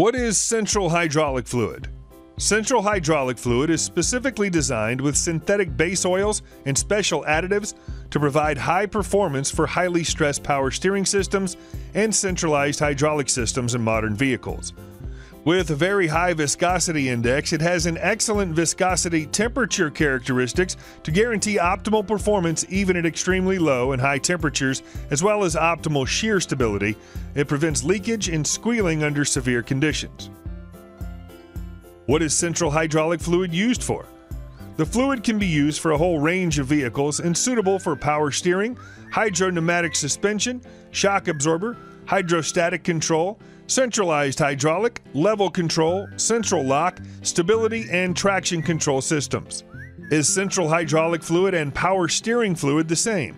What is central hydraulic fluid? Central hydraulic fluid is specifically designed with synthetic base oils and special additives to provide high performance for highly stressed power steering systems and centralized hydraulic systems in modern vehicles. With a very high viscosity index, it has an excellent viscosity temperature characteristics to guarantee optimal performance even at extremely low and high temperatures, as well as optimal shear stability. It prevents leakage and squealing under severe conditions. What is central hydraulic fluid used for? The fluid can be used for a whole range of vehicles and suitable for power steering, hydropneumatic suspension, shock absorber, hydrostatic control, centralized hydraulic, level control, central lock, stability, and traction control systems. Is central hydraulic fluid and power steering fluid the same?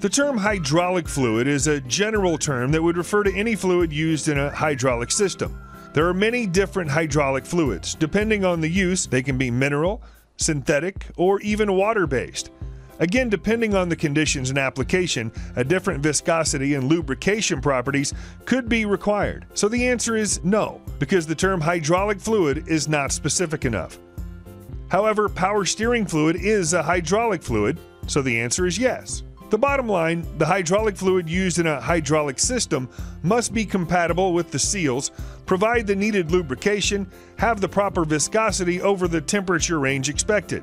The term hydraulic fluid is a general term that would refer to any fluid used in a hydraulic system. There are many different hydraulic fluids. Depending on the use, they can be mineral, synthetic, or even water-based. Again, depending on the conditions and application, a different viscosity and lubrication properties could be required. So the answer is no, because the term hydraulic fluid is not specific enough. However, power steering fluid is a hydraulic fluid, so the answer is yes. The bottom line, the hydraulic fluid used in a hydraulic system must be compatible with the seals, provide the needed lubrication, have the proper viscosity over the temperature range expected.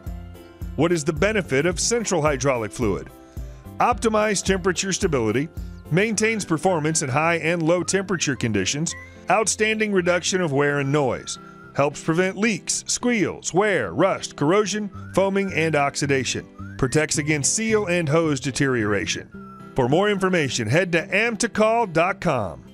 What is the benefit of central hydraulic fluid? Optimized temperature stability, maintains performance in high and low temperature conditions, outstanding reduction of wear and noise, helps prevent leaks, squeals, wear, rust, corrosion, foaming, and oxidation. Protects against seal and hose deterioration. For more information, head to AMTECOL.USA.